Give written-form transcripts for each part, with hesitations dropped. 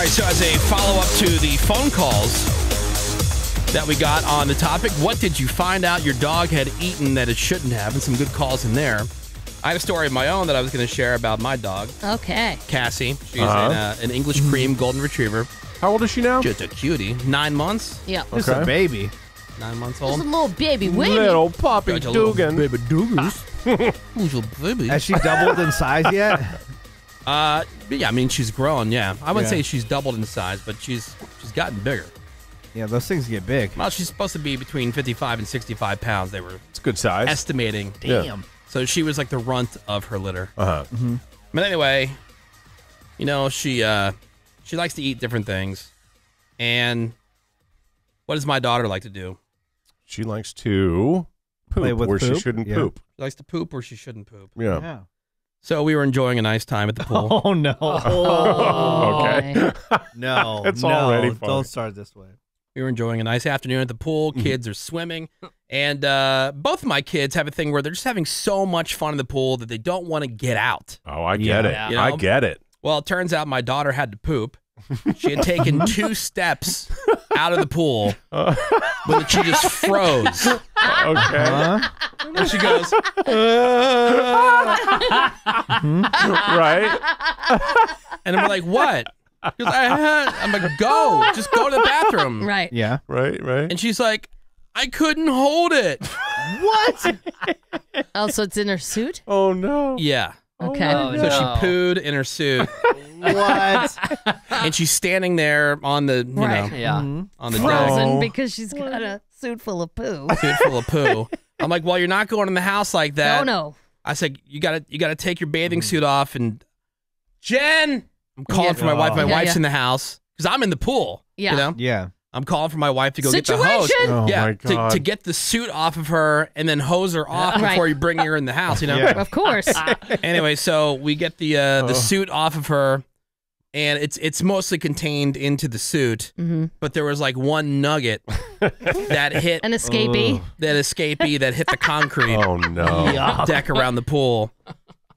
All right, so as a follow-up to the phone calls that we got on the topic, what did you find out your dog had eaten that it shouldn't have? And some good calls in there. I had a story of my own that I was going to share about my dog. Okay. Cassie. She's an English cream golden retriever. How old is she now? Just a cutie. 9 months. Yeah. Okay. Just a baby. 9 months old. Just a little baby. Little puppy Dugan. Baby Dugan. Who's your baby? Has she doubled in size yet? Yeah, I mean, she's grown, yeah. I wouldn't say she's doubled in size, but she's gotten bigger. Yeah, those things get big. Well, she's supposed to be between 55 and 65 pounds. They were It's good size. Estimating. Damn. Yeah. So she was like the runt of her litter. Uh-huh. Mm-hmm. But anyway, you know, she likes to eat different things. And what does my daughter like to do? She likes to poop where she shouldn't poop. She likes to poop where she shouldn't poop. Yeah. So we were enjoying a nice time at the pool. Oh, no. Oh, okay. No. It's already funny. Don't start this way. We were enjoying a nice afternoon at the pool. Kids are swimming. And both my kids have a thing where they're just having so much fun in the pool that they don't want to get out. Oh, I get it. You know? I get it. Well, it turns out my daughter had to poop. She had taken 2 steps out of the pool, but she just froze. Okay. And she goes, right? And I'm like, what? Because I'm like, go, just go to the bathroom. Right. Yeah. Right. Right. And she's like, I couldn't hold it. What? Oh, so it's in her suit? Oh no. Yeah. Okay. Oh, no. So she pooed in her suit. What? And she's standing there on the, you know, on the frozen because she's got a suit full of poo. Suit full of poo. I'm like, well, you're not going in the house like that. No, no. I said, you gotta take your bathing suit off and Jen. I'm calling for my wife. My wife's in the house because I'm in the pool. Yeah. You know? Yeah. I'm calling for my wife to go get the hose. Oh, yeah. To get the suit off of her and then hose her off before you bring her in the house. You know. Yeah. Of course. Anyway, so we get the suit off of her, and it's mostly contained into the suit, but there was like one nugget that hit an escapee. That escapee that hit the concrete. Oh no. Deck around the pool.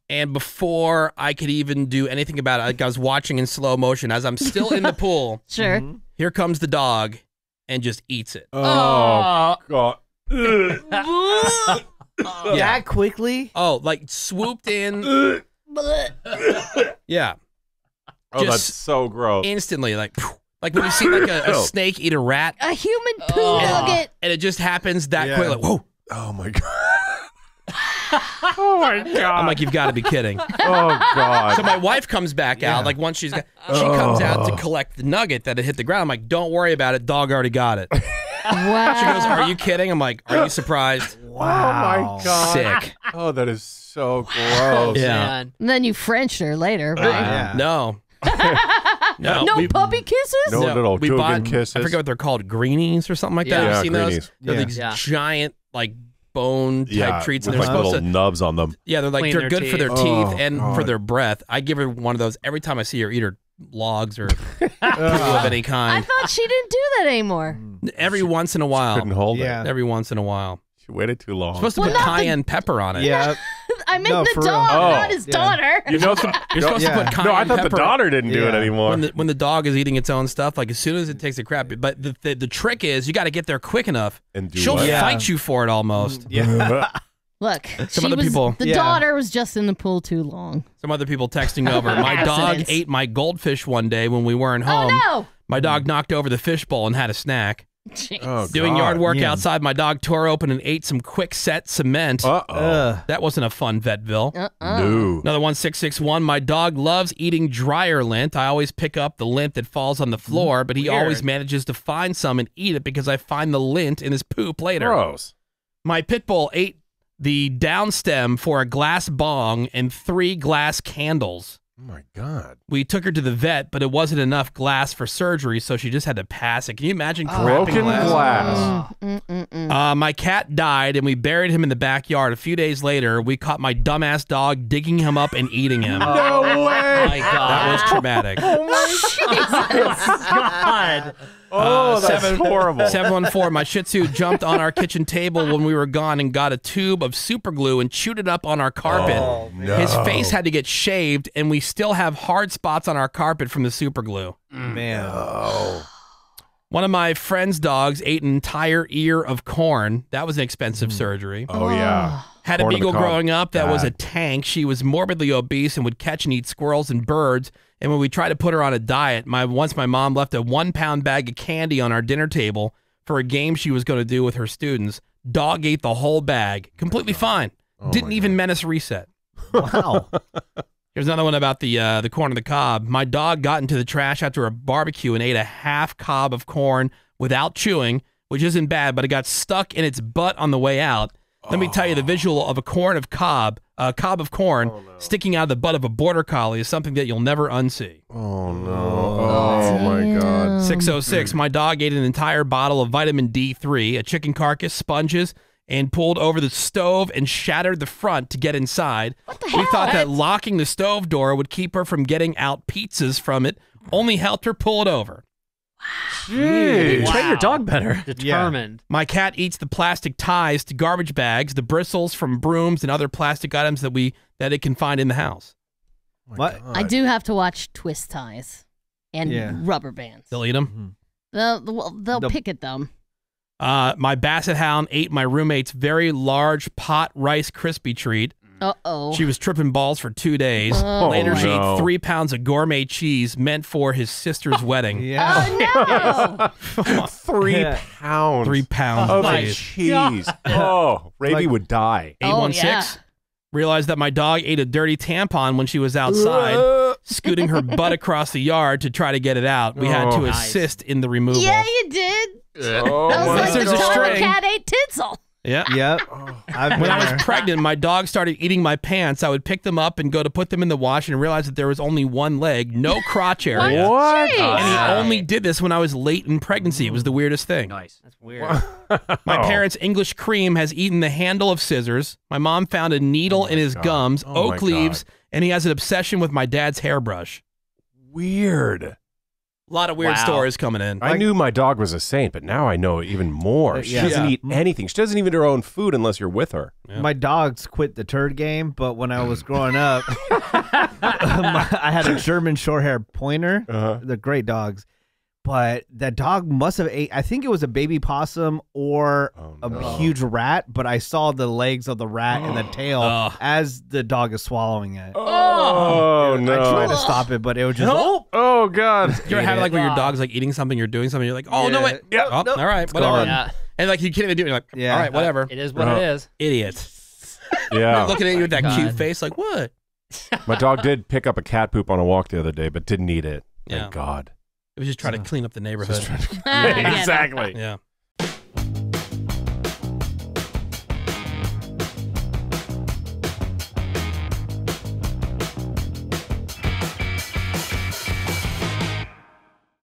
And before I could even do anything about it, like I was watching in slow motion as I'm still in the pool. Sure. Here comes the dog and just eats it. Oh, God. That quickly? Oh, like swooped in. Yeah. Oh, that's so gross. Instantly, like poof. Like when you see like a snake eat a rat. A human poo nugget. And it just happens that quick. Like, whoa. Oh, my God. Oh my God. I'm like, you've got to be kidding. Oh God. So my wife comes back out, like once she comes out to collect the nugget that had hit the ground. I'm like, don't worry about it. Dog already got it. Wow. She goes, are you kidding? I'm like, are you surprised? Wow. Oh my God. Sick. Oh, that is so gross. Yeah. Man. And then you Frenched her later. Right? Yeah. No. No puppy kisses? No, little Dugan kisses. I forget what they're called. Greenies or something like that. Yeah, seen those? They're these giant, like, bone type treats, and they're like supposed little nubs on them. Yeah, they're like they're good for their teeth and for their breath. I give her one of those every time I see her eat her logs or of any kind. I thought she didn't do that anymore. Every once in a while, she couldn't hold it. Every once in a while, she waited too long. Supposed to put cayenne pepper on it. Yeah, I meant the dog, not his daughter. You know, you're supposed to put cayenne pepper. No, I thought the daughter didn't do it anymore. When the dog is eating its own stuff, like as soon as it takes a crap. But the trick is you got to get there quick enough. And she'll fight you for it almost. Yeah. Look, the daughter was just in the pool too long. Some other people texting over. My dog ate my goldfish one day when we weren't home. Oh, no. My dog knocked over the fish bowl and had a snack. Oh, doing yard work outside, my dog tore open and ate some quick set cement. That wasn't a fun Vetville. No. Another one, 661. My dog loves eating dryer lint. I always pick up the lint that falls on the floor, but he always manages to find some and eat it because I find the lint in his poop later. Gross. My pit bull ate the downstem for a glass bong and 3 glass candles. Oh my God. We took her to the vet, but it wasn't enough glass for surgery, so she just had to pass it. Can you imagine broken glass? My cat died, and we buried him in the backyard. A few days later, we caught my dumbass dog digging him up and eating him. No way! My God. That was traumatic. Oh my Jesus. God. Oh, that's horrible. 714, my Shih Tzu jumped on our kitchen table when we were gone and got a tube of super glue and chewed it up on our carpet. Oh, no. His face had to get shaved, and we still have hard spots on our carpet from the super glue. Man. Oh. One of my friend's dogs ate an entire ear of corn. That was an expensive surgery. Oh, yeah. Had corn a beagle growing up that was a tank. She was morbidly obese and would catch and eat squirrels and birds. And when we tried to put her on a diet, once my mom left a 1-pound bag of candy on our dinner table for a game she was going to do with her students. Dog ate the whole bag. Completely fine. Oh, didn't even menace reset. Wow. Here's another one about the corn on the cob. My dog got into the trash after a barbecue and ate a half cob of corn without chewing, which isn't bad, but it got stuck in its butt on the way out. Let me tell you, the visual of a cob of corn sticking out of the butt of a border collie is something that you'll never unsee. Oh, no. Oh, my God. 606, my dog ate an entire bottle of vitamin D3, a chicken carcass, sponges, and pulled over the stove and shattered the front to get inside. What the hell? We thought that locking the stove door would keep her from getting out pizzas from it. Only helped her pull it over. Jeez. Wow. Train your dog better. Determined. Yeah. My cat eats the plastic ties to garbage bags, the bristles from brooms, and other plastic items that it can find in the house. Oh what? God. I do have to watch twist ties and rubber bands. They'll eat them? They'll picket them. My basset hound ate my roommate's very large pot Rice Krispie treat. Uh-oh. She was tripping balls for 2 days. Oh, later, she ate 3 pounds of gourmet cheese meant for his sister's wedding. Yeah. Oh, no! 3 pounds. 3 pounds of cheese. Oh, Raby would die. 816. Realized that my dog ate a dirty tampon when she was outside, scooting her butt across the yard to try to get it out. We had to assist in the removal. Yeah, you did. Oh, that was like the time a cat ate tinsel. Yep. Yep. Oh, when I was pregnant, my dog started eating my pants. I would pick them up and go to put them in the wash and realize that there was only one leg, no crotch area. What? And he only did this when I was late in pregnancy. It was the weirdest thing. Nice. That's weird. My parents' English cream has eaten the handle of scissors. My mom found a needle in his gums, oak leaves, and he has an obsession with my dad's hairbrush. Weird. A lot of weird stories coming in. I knew my dog was a saint, but now I know even more. She doesn't eat anything. She doesn't even eat her own food unless you're with her. Yeah. My dogs quit the turd game, but when I was growing up, I had a German short-haired pointer. They're great dogs. But that dog must have ate, I think it was a baby possum or a huge rat, but I saw the legs of the rat and the tail as the dog is swallowing it. Oh, no. I tried to stop it, but it was just, oh God. You ever have like when your dog's like eating something, you're doing something, you're like, oh, no, wait. Yeah. Oh, nope. All right, it's whatever. Yeah. And like you can't even do it. You're like, all right, whatever. It is what it is. Idiot. Yeah. You're looking at you with that cute face like, what? My dog did pick up a cat poop on a walk the other day, but didn't eat it. Thank God. It was just trying to clean up the neighborhood. Exactly. Yeah.